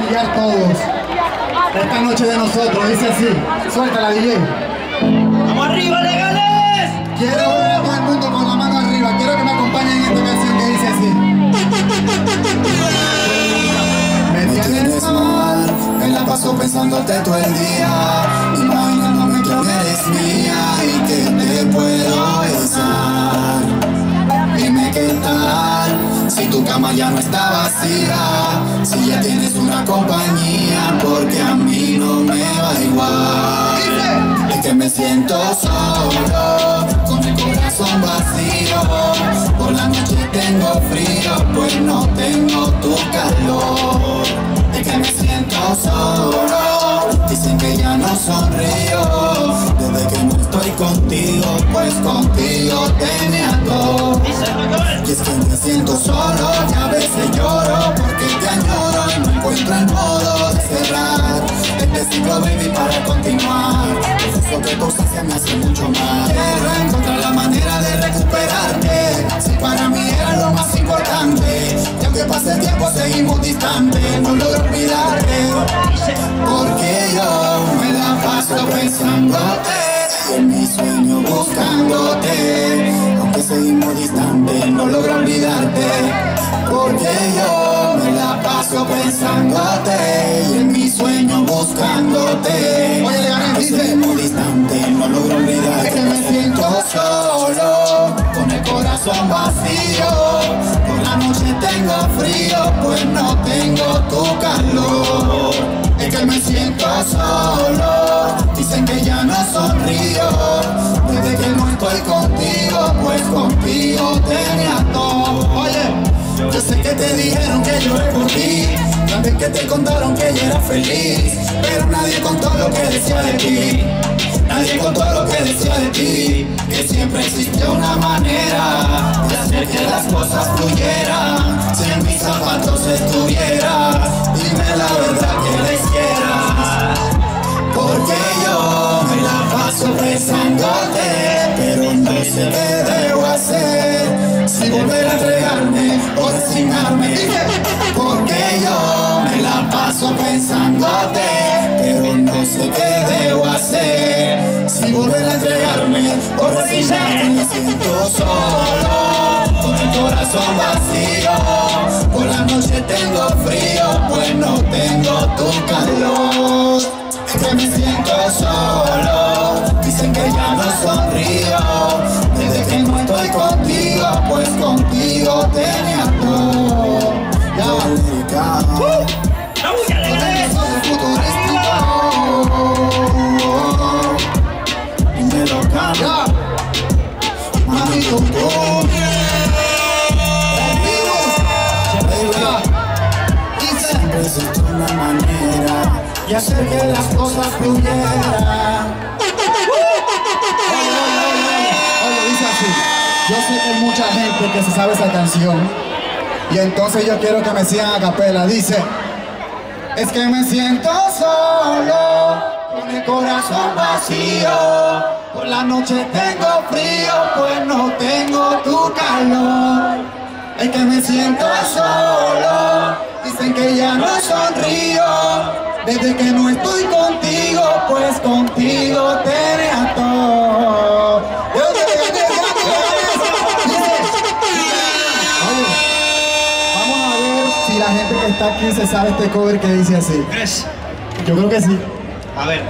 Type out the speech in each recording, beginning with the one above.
brillar todos. Esta noche de nosotros, dice así. Suéltala, DJ. ¡Vamos arriba, Leganés! Quiero ver a todo el mundo con la mano arriba. Quiero que me acompañen en esta canción que dice así. Me tienes mal, me la paso pensándote todo el día, imaginándome que eres mía y que te puedo besar. Dime qué tal si tu cama ya no está vacía, si ya tienes una compañía, porque a mí no me va igual. Es que me siento solo, con el corazón vacío, por la noche tengo frío, pues no tengo tu calor. Es que me siento solo, dicen que ya no sonrío, desde que no estoy contigo, pues contigo tenía todo. Y es que me siento solo y a veces lloro, porque te añoro y no encuentro el modo de cerrar este ciclo, baby, para continuar. Eso que tu ausencia me hace mucho mal. Quiero encontrar la manera de recuperarte, si para mí era lo más importante, y aunque pase el tiempo seguimos distantes. No logro olvidarte, porque yo me la paso pensándote, en mi sueño buscándote, aunque seguimos distantes. No logro olvidarte, porque yo me la paso pensándote, y en mi sueño buscándote. Oye, Leganés, dice, muy distante, no logro olvidarte. Es que me siento solo, con el corazón vacío, por la noche tengo frío, pues no tengo tu calor. Es que me siento solo, dicen que ya no sonrío, desde que no estoy contigo, pues contigo tenía todo. Oye, yo sé que te dijeron que lloré por ti, también que te contaron que ella era feliz, pero nadie contó lo que decía de ti, nadie contó lo que decía de ti, que siempre existió una manera de hacer que las cosas fluyeran. Si en mis zapatos estuvieras, dime la verdad que les quieras, porque yo me la paso pensándote, pero no sé qué debo hacer, si volver a entregarme o resignarme. Porque yo me la paso pensándote, pero no sé qué debo hacer, si volver a entregarme o resignarme. Me siento solo, con el corazón vacío, por la noche tengo frío, pues no tengo tu calor. Es que me siento solo, dicen que ya no sonrío, desde que no estoy contigo, pues contigo tenía todo. Joel Lírica, futurístico, y me lo cambia, mami, tú una manera y hacer que las cosas fluyeran. Oye, dice así. Yo sé que hay mucha gente que se sabe esa canción, y entonces yo quiero que me sigan a capela. Dice: es que me siento solo, con el corazón vacío, por la noche tengo frío, pues no tengo tu calor. Es que me siento solo, dicen que ya no sonrío, desde que no estoy contigo, pues contigo te ató. Vamos a ver si la gente que está aquí se sabe este cover que dice así. ¿Crees? Yo creo que sí. A ver.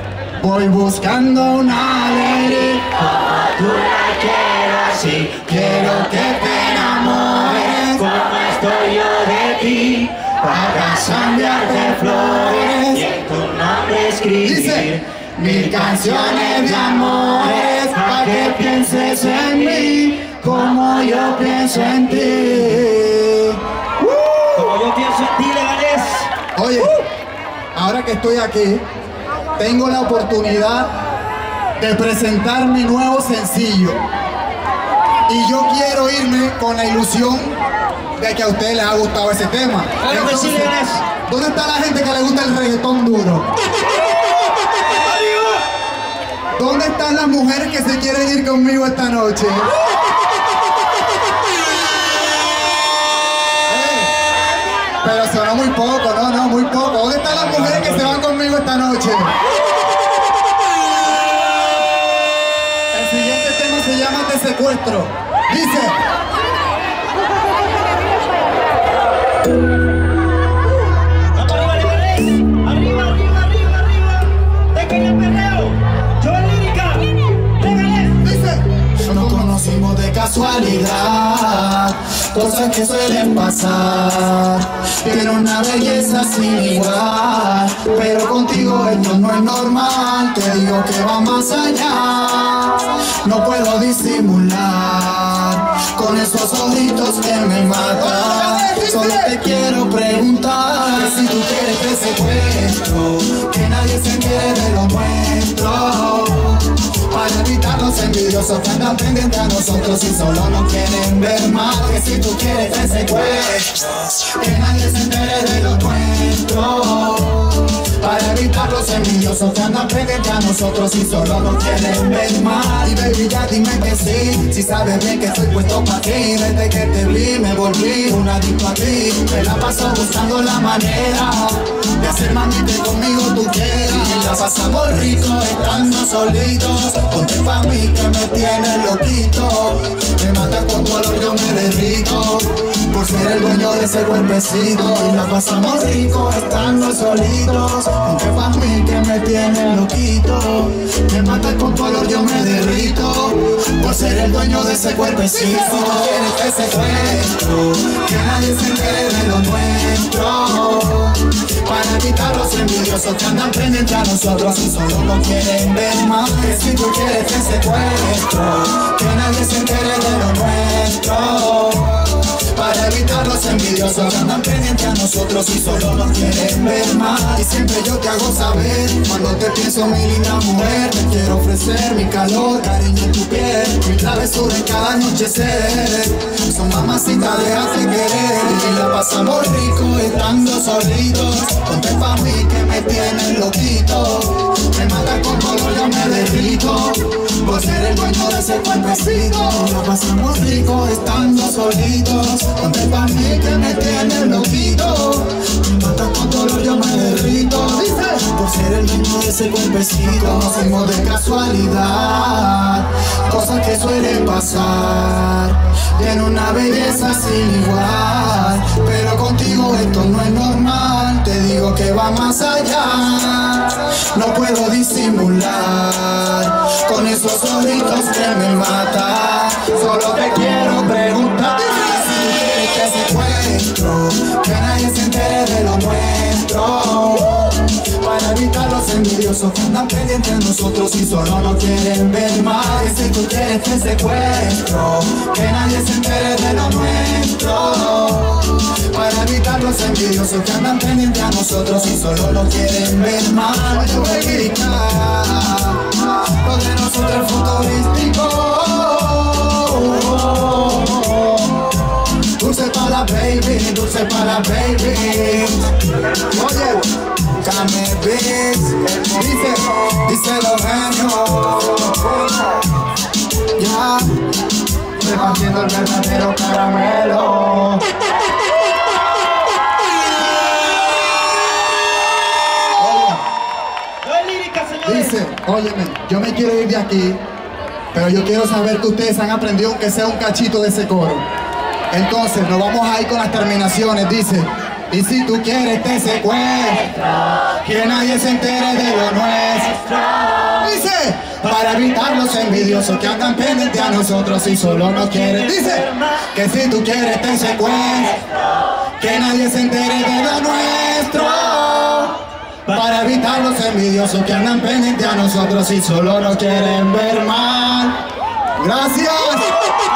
Voy buscando una lady, como tú la quiero así. Quiero que te enamores, como estoy yo de ti, para cambiarte flores y en tu nombre escribir. Dice, mil canciones de amores, para que pienses en mí como yo pienso en ti. Como yo pienso en ti, Leganés. Oye, ahora que estoy aquí, tengo la oportunidad de presentar mi nuevo sencillo, y yo quiero irme con la ilusión de que a ustedes les ha gustado ese tema. Claro. Entonces, que sí, Leganés. ¿Dónde está la gente que le gusta el reggaetón duro? ¿Dónde están las mujeres que se quieren ir conmigo esta noche? Pero sonó muy poco, no, muy poco. ¿Dónde esta noche. El siguiente tema se llama Te Secuestro. Dice... casualidad, cosas que suelen pasar, tiene una belleza sin igual, pero contigo esto no es normal, te digo que va más allá, no puedo disimular, con esos ojitos que me matan, solo te quiero preguntar, si tú quieres te secuestro, que nadie se entere de lo nuestro. Para evitar los envidiosos que andan pendientes a nosotros y solo nos quieren ver mal. Que si tú quieres te secuestro, que nadie se entere de lo nuestro. Para evitar los envidiosos que andan pendientes a nosotros y solo nos quieren ver mal. Y baby ya dime que sí, si sabes bien que estoy puesto pa' ti. Desde que te vi me volví un adicto a ti. Me la paso buscando la manera de hacer mamita conmigo tú quieras. Y la pasamos rico estando solitos. Contigo a mí que me tienes loquito, me matas con tu olor yo me derrito, por ser el dueño de ese cuerpecito. Y la pasamos rico estando solitos, contigo a mí que me tienes loquito, me matas con tu olor yo me derrito, por ser el dueño de ese cuerpecito. Si tú quieres te secuestro, que nadie se entere de lo nuestro. Para evitar los envidiosos que andan pendientes a nosotros y solo nos quieren ver más. Si tú quieres te secuestro, que nadie se entere de lo nuestro. Para evitar los envidiosos que andan pendientes a nosotros y solo nos quieren ver más. Y siempre yo te hago saber, cuando te pienso mi linda mujer, te quiero ofrecer mi calor, cariño en tu piel, mi travesura en cada anochecer. Son mamacitas, déjate querer. Y la pasamos rico estando solitos, ponte pa' mí que me tienes loquito, me mata con color yo me derrito, por ser el dueño de ese cuerpecito. La pasamos rico estando solitos, ponte pa' mí que me tienes loquito, me mata con color yo me derrito, por ser el dueño de ese cuerpecito. Conocemos de casualidad cosas que suelen pasar, tiene una belleza sin igual, pero contigo esto no es normal, te digo que va más allá, no puedo disimular, con esos ojitos que me matan, solo te quiero preguntar, si quieres te secuestro, que nadie se entere de lo nuestro. Para evitar los envidiosos que andan pendientes de nosotros y solo nos quieren ver mal. Y si tú quieres te secuestro, que nadie se entere de lo nuestro. Para evitar los envidiosos que andan pendientes a nosotros y solo nos quieren ver mal. Joel Lírica, lo de nosotros es futurístico. Dulce para la baby, dulce para la baby. Oye, Came Beats, dice los genios, ya, repartiendo el verdadero caramelo. Dice, óyeme, yo me quiero ir de aquí, pero yo quiero saber que ustedes han aprendido aunque sea un cachito de ese coro. Entonces, nos vamos a ir con las terminaciones, dice... Y si tú quieres te secuestro, que nadie se entere de lo nuestro. Dice, para evitar los envidiosos que andan pendientes a nosotros y solo nos quieren. Dice, que si tú quieres te secuestro, que nadie se entere de lo nuestro. Para evitar los envidiosos que andan pendientes a nosotros y solo nos quieren ver mal. Gracias.